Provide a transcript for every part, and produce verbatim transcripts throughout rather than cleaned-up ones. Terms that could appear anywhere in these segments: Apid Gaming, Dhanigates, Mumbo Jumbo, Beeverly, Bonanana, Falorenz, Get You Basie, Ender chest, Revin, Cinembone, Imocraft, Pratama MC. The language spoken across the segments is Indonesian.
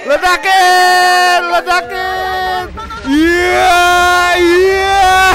Ledakin, ledakin. Iya, iya.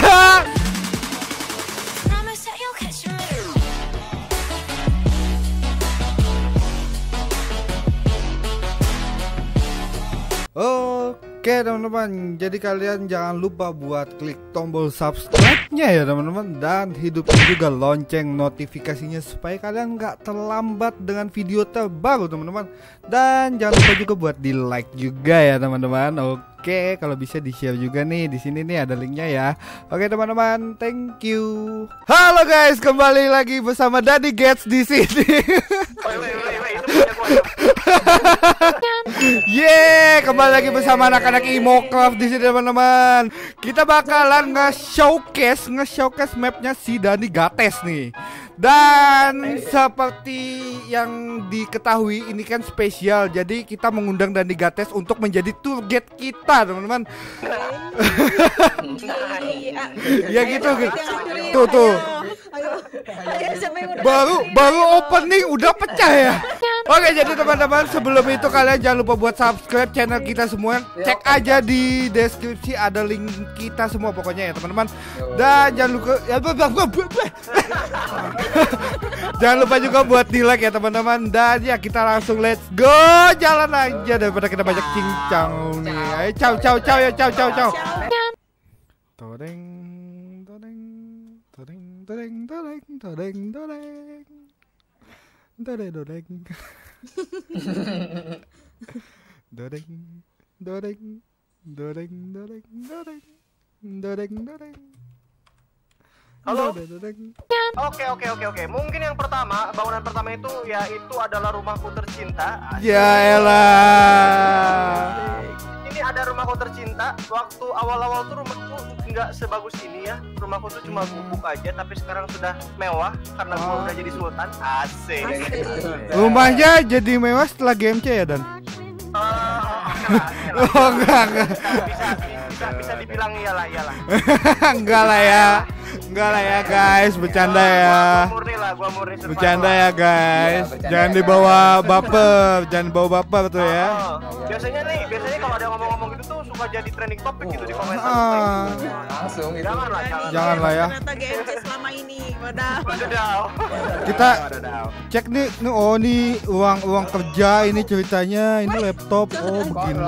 Oke teman-teman, jadi kalian jangan lupa buat klik tombol subscribe-nya ya teman-teman, dan hidupin juga lonceng notifikasinya supaya kalian nggak terlambat dengan video terbaru teman-teman. Dan jangan lupa juga buat di like juga ya teman-teman. Oke, kalau bisa di share juga nih, di sini nih ada linknya ya. Oke teman-teman, thank you. Halo guys, kembali lagi bersama Dhanigates di sini. Yeah, kembali lagi bersama anak-anak Imocraft di sini teman-teman. Kita bakalan nge-showcase, nge-showcase mapnya si Dhanigates nih. Dan seperti yang diketahui, ini kan spesial. Jadi kita mengundang Dhanigates untuk menjadi tour guide kita, teman-teman. Ya gitu, tuh tuh. Baru baru opening udah pecah ya. Oke, jadi teman-teman, sebelum itu kalian jangan lupa buat subscribe channel kita semua. Cek aja di deskripsi ada link kita semua pokoknya ya teman-teman. Dan jangan lupa ya, jangan lupa juga buat di like ya teman-teman. Dan ya kita langsung let's go, jalan aja daripada kita banyak cincang nih. Ayo ciao ciao ciao ya, ciao ciao ciao. Todeng todeng todeng todeng todeng todeng todeng todeng todeng todeng todeng todeng todeng todeng todeng. Halo. Oke oke oke oke. Mungkin yang pertama, bangunan pertama itu yaitu adalah rumahku tercinta. Yaelah. Ini ada rumahku tercinta. Waktu awal-awal tuh rumahku nggak sebagus ini ya. Rumahku tuh cuma gubuk aja, tapi sekarang sudah mewah karena gua udah jadi sultan. Asik. Rumahnya jadi mewah setelah G M C ya Dan. Oh enggak enggak. Bisa bisa dibilang iyalah iyalah. Enggak lah ya. Enggak lah ya guys, bercanda ya. Bercanda ya guys, jangan dibawa baper, jangan bawa baper tuh ya. Biasanya nih, biasanya kalau ada ngomong-ngomong gitu tuh suka jadi trending topic gitu di komentar. Langsung gitu. Jangan lah ya. Kita cek nih, nih oh nih uang-uang kerja ini ceritanya, ini laptop, oh begini.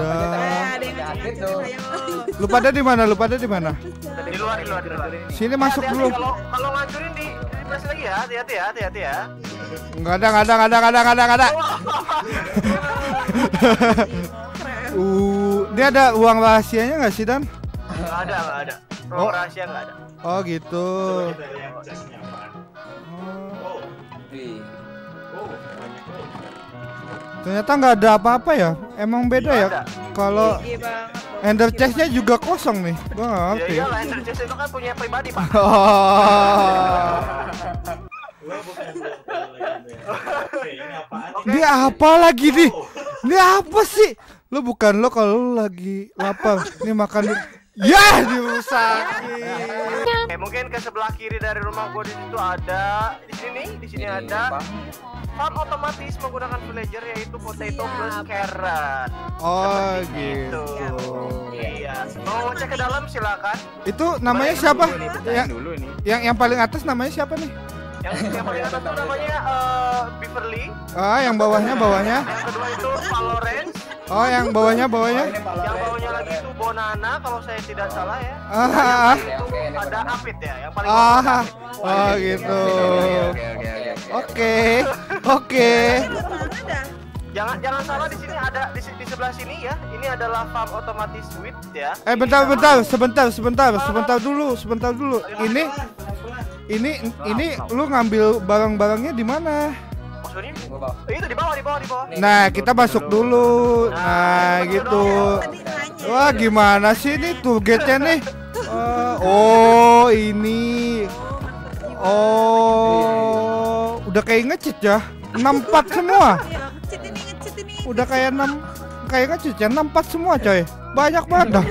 Lu pada di mana? Lu pada di mana? Di luar, di luar, di luar. Sini masuk dulu. Kalau kalau ngancurin di press lagi ya, hati-hati ya, hati-hati ya. Enggak ada, enggak ada, enggak ada, enggak ada, enggak ada. Uh, dia ada uang rahasianya enggak sih Dan? Enggak ada, enggak ada. Uang rahasia enggak ada. Oh gitu. Ternyata nggak ada apa-apa ya, emang beda ya. Kalau ender chest-nya juga kosong nih, gua nggak ngerti. Ya iyalah, ender chest itu kan punya pribadi pak. Dia apa lagi nih? Ini apa sih? Lo bukan lo kalau lagi lapar, ini makan. Ya dirusakin. Mungkin ke sebelah kiri dari rumah gue di situ ada, di sini, di sini ada farm otomatis menggunakan villager yaitu potato plus carrot. Oh gitu. Iya. Mau cek ke dalam silakan. Itu namanya siapa? Yang yang paling atas namanya siapa nih? Yang paling atas itu namanya Beeverly. Ah, yang bawahnya bawahnya. Yang kedua itu Falorenz. Oh, yang bawahnya bawahnya? Yang bawahnya lagi itu Bonanana kalau saya tidak salah ya. Ah, ada Apid ya, yang paling bawah. Oh gitu. Oke, oke. Jangan jangan salah, di sini ada di, di sebelah sini ya. Ini adalah farm otomatis wheat ya. Eh bentar bentar, sebentar sebentar sebentar dulu, sebentar dulu. Ini ini ini lu ngambil barang-barangnya di mana? Maksudnya itu di bawah, di bawah, di bawah. Nah, kita masuk dulu. Nah, gitu. Wah, gimana sih ini tour guide-nya nih? Oh, ini. Oh, udah kayak nge-cheat ya. enam empat semua. Udah kayak enam kayak nggak cucian enam empat semua coy, banyak banget dah.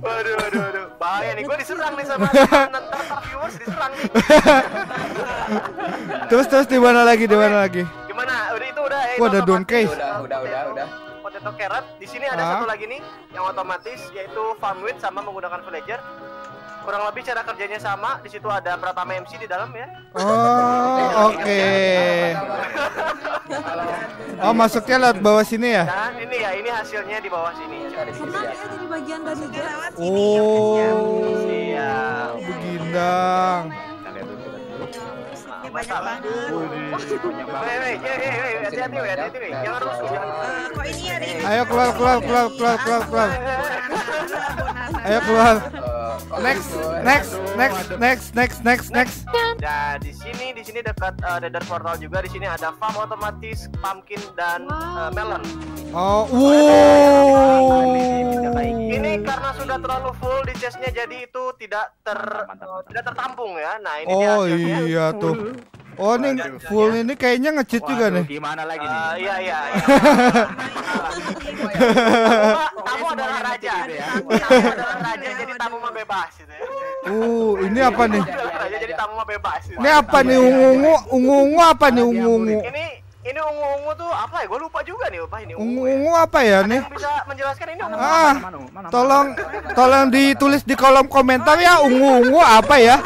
Waduh waduh waduh, bahaya nih, gue diserang nih sama nonton viewers, diserang nih. Terus terus di mana lagi, di mana lagi? Gimana? Udah itu udah. Wah, ada down case. Udah udah udah udah. atau carrot. Di sini ada ah. satu lagi nih yang otomatis, yaitu farm with sama menggunakan villager. Kurang lebih cara kerjanya sama. Di situ ada Pratama M C di dalam ya. Oh, oke. Okay. Oh, masuknya lewat bawah sini ya? Nah, ini ya, ini hasilnya di bawah sini. Coba pernah ya jadi bagian dari lewat sini. Oh, iya. Begindang. Banyak banget. Ayo keluar, keluar, keluar, keluar, keluar, keluar. Ayo keluar. Next, next, next, next, next, next, next. Nah, di sini, di sini dekat Nether Portal juga. Di sini ada farm otomatis, pumpkin dan melon. Oh, ini karena sudah terlalu full di chestnya, jadi itu tidak ter tidak tertampung ya. Nah, ini dia. Oh iya tuh. Oh, ini full ini kayaknya nge-cheat juga nih. Gimana lagi nih? Iya iya. Tamu adalah raja. Tamu adalah raja, jadi tamu mah bebas gitu ya. Uh, ini apa nih? Raja jadi tamu mah bebas. Ini apa nih? Ungu-ungu, ungu-ungu apa nih ungu-ungu? Ini Ini ungu-ungu tuh apa ya? Gue lupa juga nih, Pak. Ini ungu-ungu ya. Apa ya nih? Bisa menjelaskan ini ungu apa? Ah, mana, mana, mana, tolong, mana, tolong ditulis di kolom komentar ya. Ungu-ungu apa ya?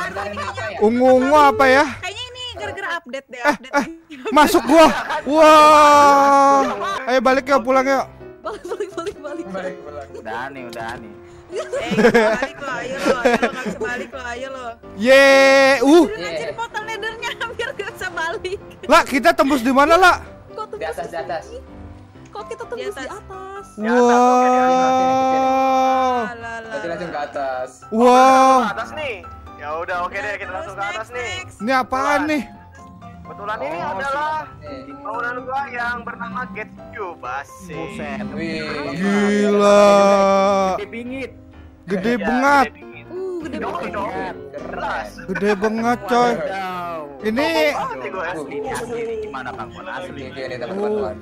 Ungu-ungu apa ya? Kayaknya ini gara-gara update deh. Eh, eh, masuk gua. Wah. Wow. Ayo balik ya, pulang ya. Balik, balik, balik, balik. Balik, balik. Udah nih, udah nih. Eh, balik lo, ayo lo, ayo lo, nggak bisa balik lo, ayo lo. Yeee, uh. Udah aja di portal nethernya, hampir nggak bisa balik. Lah, kita tembus di mana lah? Kok tembus di atas? Kok kita tembus di atas? Wow. Kita langsung ke atas. Wow. Ke atas nih. Ya udah, oke deh, kita langsung ke atas nih. Ini apaan nih? Kebetulan ini adalah bangunan gua yang bernama Get You Basie. Gila. Gede bingit. Gede banget. Uh, gede banget. Gede banget coy. Ini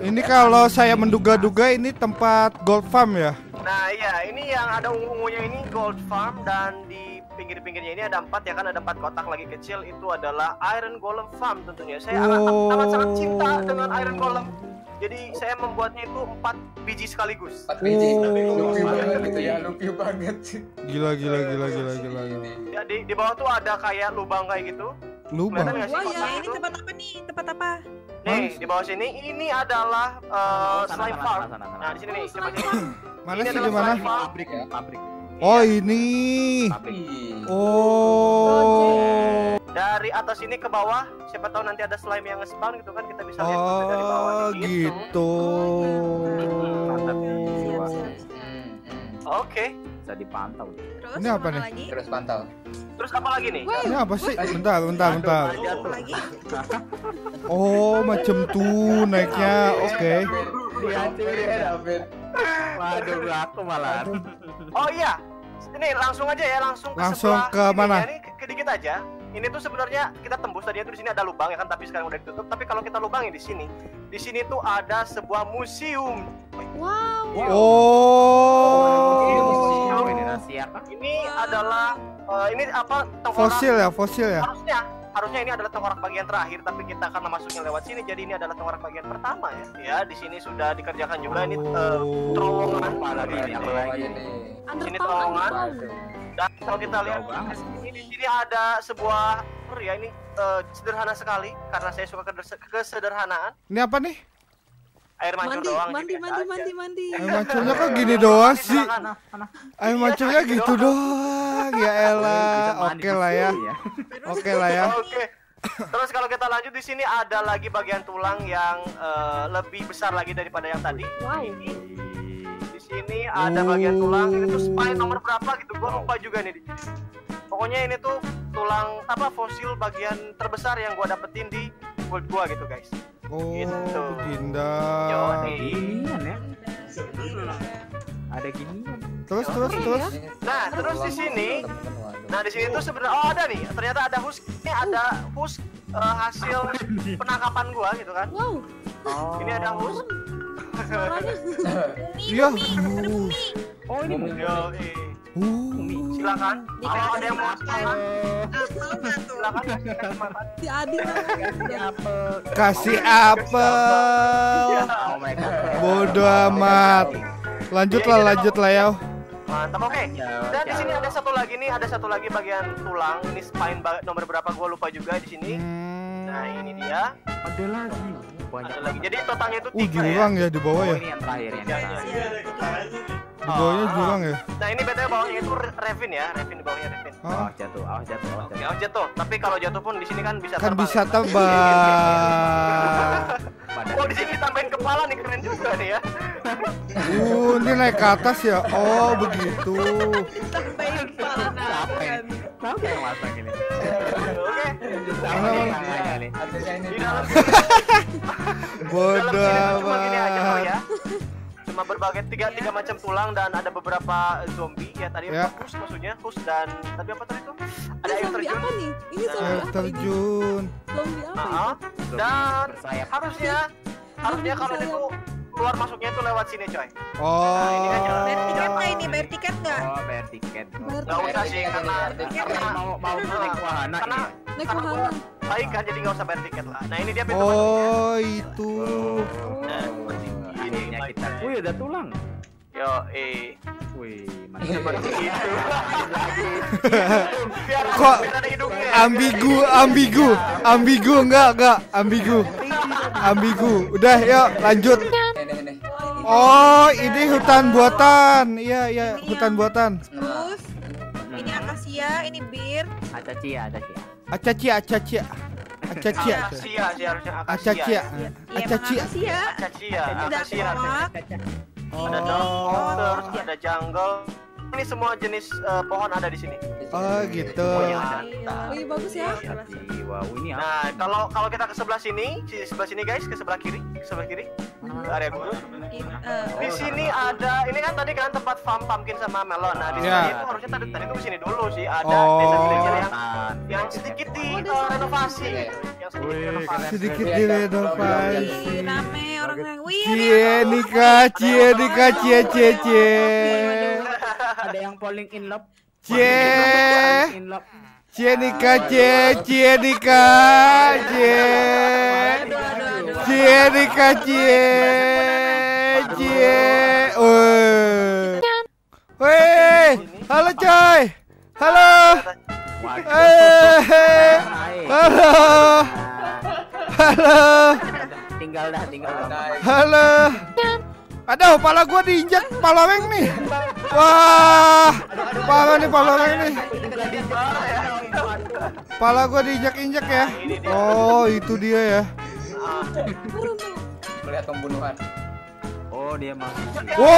ini kalau saya menduga-duga ini tempat gold farm ya. Nah iya, ini yang ada ungu-ungunya ini gold farm, dan di pinggir-pinggirnya ini ada empat ya kan, ada empat kotak lagi kecil, itu adalah Iron Golem Farm tentunya. Saya oh. amat sangat cinta dengan Iron Golem, jadi saya membuatnya itu empat biji sekaligus. Empat biji, oh. Gitu ya, lupi banget. Gila gila gila gila gila. Ya, di, di bawah tuh ada kayak lubang kayak gitu. Lubang. Wah oh, ya ini tempat apa nih? Tempat apa? Nih di bawah sini ini adalah uh, oh, sana, slime farm. Sana, sana, sana, sana. Nah di sini oh, nih. Coba sini. Mana sih di mana? Pabrik ya, pabrik. Oh ini. Oh. Dari atas ini ke bawah, siapa tahu nanti ada slime yang nge-spawn gitu kan, kita bisa lihat oh, dari bawah gitu. Oke, bisa dipantau. Ini apa nih? Terus pantau. Terus apa lagi nih? Ini apa sih? Bentar, bentar, bentar. Oh, macam tuh naiknya. Oke. Waduh, aku malah. Oh iya, ini langsung aja ya, langsung ke langsung ke mana? Ini ke dikit aja. Ini tuh sebenarnya kita tembus tadi itu, di sini ada lubang ya kan, tapi sekarang udah ditutup. Tapi kalau kita lubangin di sini, di sini tuh ada sebuah museum. Wow. Wow. Oh. Ini nasi apa? Ini adalah uh, ini apa? Tengkorak. Fosil ya, fosil ya. Harusnya. Harusnya ini adalah tengkorak bagian terakhir, tapi kita akan masuknya lewat sini. Jadi ini adalah tengkorak bagian pertama ya. Ya di sini sudah dikerjakan juga. Ini uh, terowongan malah ini apa lagi nih? Ini terowongan. Dan kalau kita lihat ini di sini ada sebuah ya ini uh, sederhana sekali karena saya suka kesederhanaan. Ini apa nih? Air mancur mandi, doang. Mandi, mandi, mandi, mandi. Air mancurnya kok gini doang sih? Air mancurnya gitu doang. Ya elah, oke lah ya. Oke lah ya. Oke. Terus kalau kita lanjut di sini ada lagi bagian tulang yang uh, lebih besar lagi daripada yang tadi. Ini di sini ada bagian tulang itu spine nomor berapa gitu? Gua lupa juga nih. Pokoknya ini tuh tulang apa fosil bagian terbesar yang gua dapetin di world gua gitu guys. Oh, gitu. Indah. Ginian ya. Ada ginian. Terus Yo, terus terus. Ya? Nah, terus di sini. Nah, di sini tuh sebenarnya oh ada nih. Ternyata ada husk. Ini ada husk uh, hasil penangkapan gua gitu kan. Wow. Oh. Ini ada husk. Iya. Oh, ini. Yo, Umi, silakan. Kalau ada yang mau silakan kasih Adil. Kasih apel. Bodoh amat. Lanjutlah, lanjutlah ya. Mantap, oke. Dan di sini ada satu lagi nih, ada satu lagi bagian tulang. Ini spine nomor berapa gua lupa juga di sini. Nah, ini dia. Ada lagi. Banyak lagi. Jadi totalnya itu tiga ya. Jurang ya di bawah ya. Ini yang terakhir ya. Di bawahnya jurang ya. Nah, ini betanya bawahnya itu Revin ya, Revin di bawahnya Revin. Awas jatuh, awas jatuh, awas jatuh. Awas jatuh. Tapi kalau jatuh pun di sini kan bisa terbang. Kan bisa terbang. Oh, di sini tambahin kepala nih, keren juga nih ya. Uh, ini naik ke atas ya. Oh, begitu. Tambahin kepala. Tahu enggak masak ini? Oke. Di dalam. Bodoh amat. Cuma berbagai tiga tiga macam tulang dan ada beberapa zombie ya tadi yeah. Hus maksudnya hus dan tapi apa tadi itu ada air terjun apa nih? Ini zombie air terjun zombie apa nah, dan zombie harusnya harusnya kalau itu keluar masuknya itu lewat sini coy. Oh. Nah, ini kan jalan. Bayar tiket nggak ini? Bayar tiket nggak? Oh, bayar tiket. Nggak usah sih karena mau mau naik wahana. Karena naik wahana. Baik kan jadi nggak usah bayar tiket lah. Nah ini dia pintu masuknya. Oh itu. Ini kita. Wih ada tulang. Yo eh. Wih masih seperti itu. Kok ambigu ambigu ambigu nggak nggak ambigu ambigu. Udah yuk lanjut. Oh, ini hutan buatan. Iya, iya, hutan buatan. Terus ini akasia, ini bir. Acacia, acacia. Acacia, acacia. Acacia. Acacia, harusnya acacia. Acacia. Acacia. Acacia. Acacia. Ada dongkol, ada jungle. Ini semua jenis pohon ada di sini. Oh, gitu. Wih, bagus ya. Nah, kalau kalau kita ke sebelah sini, di sebelah sini guys, ke sebelah kiri, ke sebelah kiri. Area guru. Di sini ada, ini kan tadi kan tempat farm pumpkin sama melon. Nah di sini itu harusnya tadi tadi itu di sini dulu sih ada desa-desa yang yang sedikit direnovasi, yang sedikit direnovasi. Rame orang yang wih. Cie Nika, Cie Nika, Cie Cie Cie. Ada yang falling in love. Cie. Cie Nika, Cie Cie Nika, Cie. Cie Nika Cie Cie woi halo coy halo eh halo halo tinggal dah tinggal halo aduh kepala gua diinjak palaweng nih wah kepala nih palaweng nih kepala gua diinjak-injak ya oh itu dia ya. Melihat pembunuhan. Oh dia mau. Wow.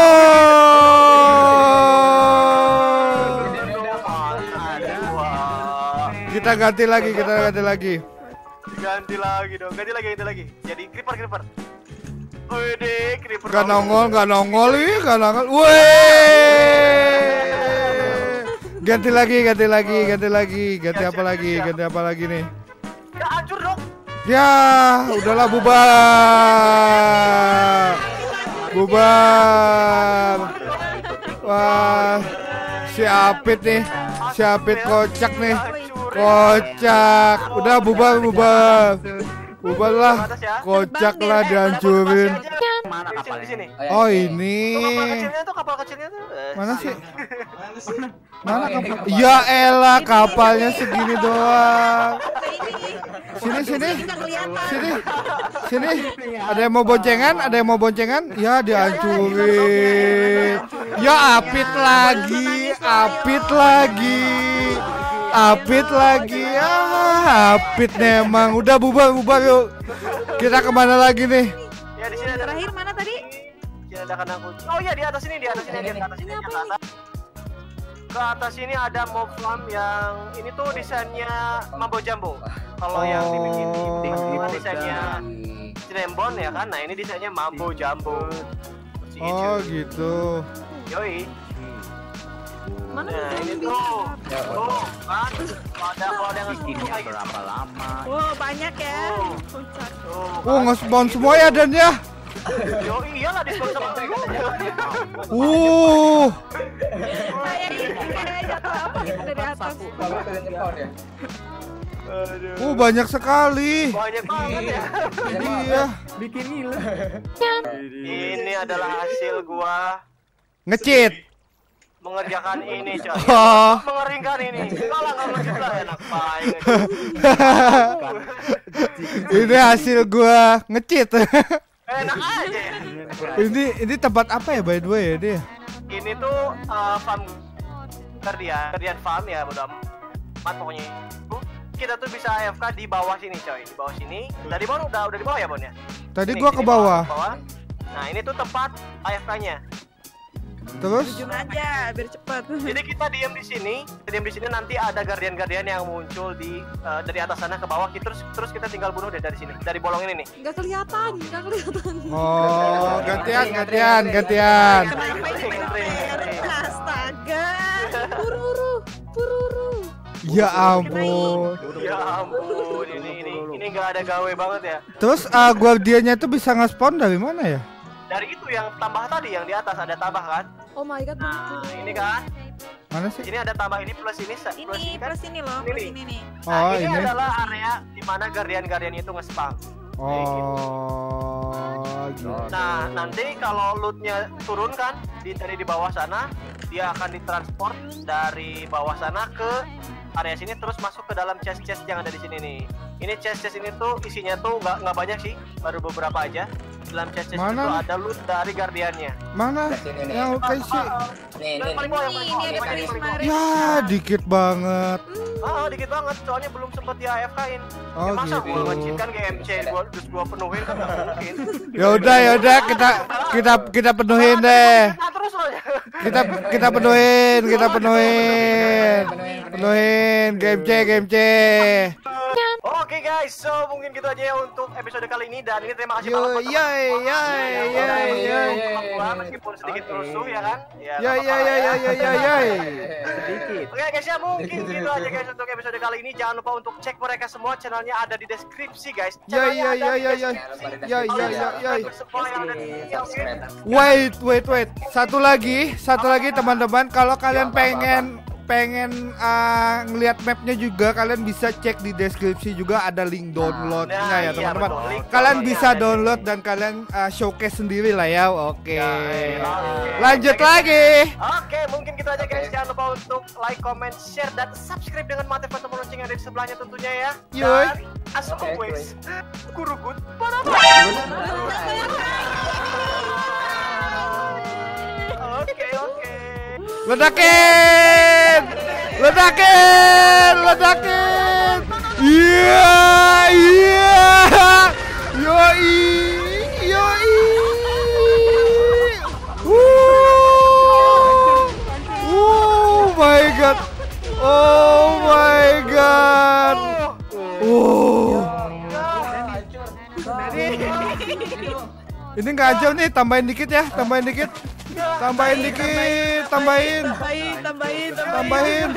Kita ganti lagi, kita ganti lagi. Ganti lagi dong, ganti lagi, ganti lagi. Jadi creeper, creeper. Wede, creeper. Gak nongol, gak nongol ini, gak nongol. Wih. Ganti lagi, ganti lagi, ganti lagi, ganti apa lagi, ganti apa lagi nih? Gak hancur dong. Ya, udahlah bubar, bubar. Wah, si Apid nih, si Apid kocak nih, kocak. Udah bubar, bubar, bubar lah, kocak lah dihancurin. Oh ini. Mana sih? Mana kapal? Ya elah kapalnya segini doang. Sini sini sini sini ada yang mau boncengan ada yang mau boncengan ya dihancurin ya Apid lagi Apid lagi Apid lagi ya Apid memang udah bubar bubar yuk kita kemana lagi nih terakhir mana tadi oh iya di atas ini di atas ini di atas ini ke atas ini ada mob farm yang ini tuh desainnya Mumbo Jumbo. Kalau oh, yang dibikin ini desainnya Cinembone ya kan. Nah, ini desainnya Mumbo Jumbo. Oh, gitu. Yoi. Mana nah, ini tuh? Oh, kan ada ada yang bikinnya berapa lama. Oh, banyak ya. Oh, oh, oh nge-spawn semua ya dan ya. Yo iyalah di sponsor dulu. Uh. Saya ini kayak jatuh apa gitu dari atas. Uh banyak sekali. Banyak banget ya. Iya. Bikin gila. Ini adalah hasil gua nge-cheat. Mengerjakan ini coy, oh. Mengeringkan ini, kalah kamu juga enak banget. Ini hasil gua nge-cheat. Enak aja ya. Ini ini tempat apa ya by the way ya dia? Ini tuh uh, farm kerja, kerjaan farm ya udah empat pokoknya. Kita tuh bisa A F K di bawah sini coy, di bawah sini. Tadi Bon udah udah di bawah ya Bon ya? Tadi ini, gua ke bawah. bawah. Nah ini tuh tempat A F K-nya. Terus? Jujur aja, biar cepat. Jadi kita diam di sini, diam di sini nanti ada guardian-guardian yang muncul di uh, dari atas sana ke bawah. Terus terus kita tinggal bunuh deh dari sini, dari bolong ini nih. Nggak kelihatan, nggak kelihatan. Oh, gantian, gantian, gantian. Astaga, buru-buru, buru-buru. Ya ampun. Ya ampun, ini ini ini nggak ada gawe banget ya. Terus uh, guardiannya itu bisa nge-spawn dari mana ya? Dari itu yang tambah tadi, yang di atas ada tambah kan? Oh my god, nah, ini kan? Mana sih? Ini ada tambah ini plus ini plus ini, plus ini, plus ini loh, plus ini nih. Nah, oh, ini, ini adalah area di mana guardian-guardian itu nge-spam. Oh. Gitu. Nah, nanti kalau loot-nya turun kan, di tadi di bawah sana, dia akan ditransport dari bawah sana ke area sini terus masuk ke dalam chest-chest yang ada di sini nih. Ini chest-chest ini tuh isinya tuh nggak nggak banyak sih, baru beberapa aja. Dalam chest-chest itu ada loot dari guardiannya. Mana? Yang oke sih. Ini ini ini. Ya, dikit banget. Ah, dikit banget. Soalnya belum sempat di A F K-in. Oh, masa gua nge-cheat kan G M C gua terus gua penuhin kan nggak mungkin. Ya udah, ya udah kita kita kita penuhin deh. Kita kita penuhin, kita penuhin. Penuhin G M C, G M C. Oke guys, so mungkin gitu aja ya untuk episode kali ini dan ini terima kasih banget buat teman-teman. Meskipun sedikit rusuh ya kan? Ya ya ya ya ya ya. Sedikit. Oke guys ya mungkin gitu aja guys untuk episode kali ini. Jangan lupa untuk cek mereka semua, channelnya ada di deskripsi guys. Ya ya ya ya ya. Ya ya ya ya. Wait wait wait. Satu lagi, satu lagi teman-teman, kalau kalian pengen pengen uh, ngelihat mapnya juga kalian bisa cek di deskripsi juga ada link downloadnya nah, ya teman-teman iya, kalian bisa download dan kalian uh, showcase sendiri lah ya oke okay. ya, okay. lanjut okay. lagi oke okay, mungkin kita aja guys jangan lupa untuk like, comment, share dan subscribe dengan mati pertemuan lonceng yang ada di sebelahnya tentunya ya dan as always kurugut oke oke ledakin, ledakin, ledakin. Iya, iya. Yoi, yoi. Oh my god. Oh my god. Oh. Ini nggak aja nih, tambahin dikit ya, tambahin dikit. Tambahin dikit, tambahin, tambahin, tambahin, tambahin,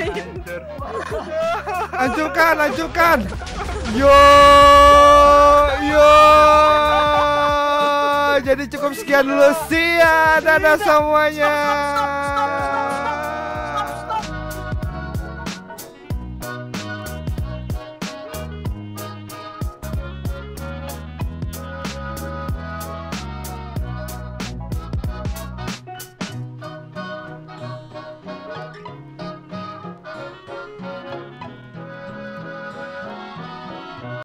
lanjutkan, lanjutkan, yo, yo, jadi cukup sekian dulu, see ya, dadah semuanya.